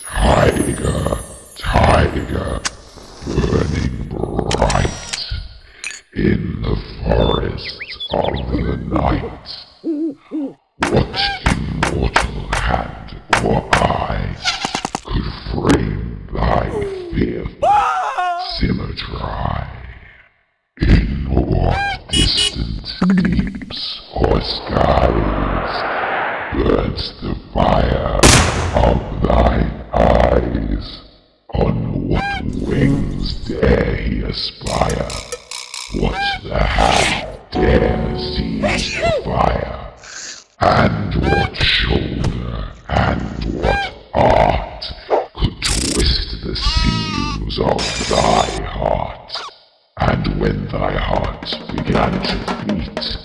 Tiger, tiger, burning bright in the forests of the night. What immortal hand or eye could frame thy fearful symmetry? In what distant deeps or skies burns the fire of thine eyes? On what wings dare he aspire? What the hand dare seize the fire? And what shoulder and what art could twist the sinews of thy heart? And when thy heart began to beat,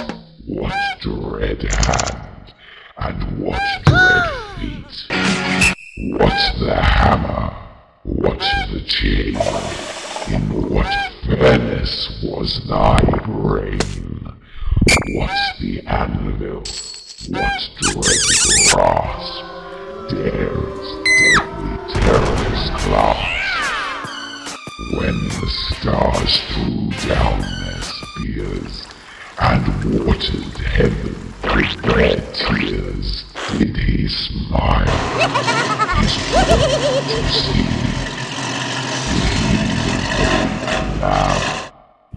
what dread hand and what dread feet? What the hammer, what the chain, in what furnace was thy brain? What the anvil, what dread grasp dares deadly terror's clasp? When the stars threw down their spears and watered heaven with their tears, did he smile, his world to see? Did he allow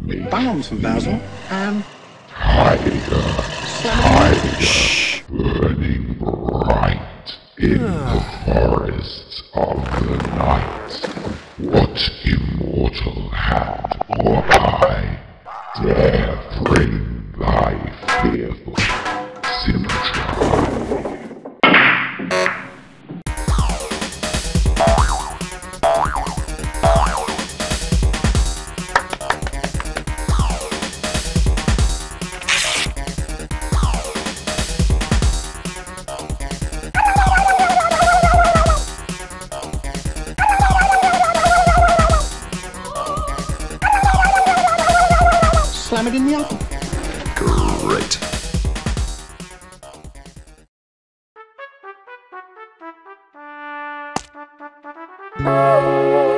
me? Bound from Basil and tiger, tiger, burning bright in the forests of the night. What immortal hand or eye dare frame thy fearful symmetry? Great.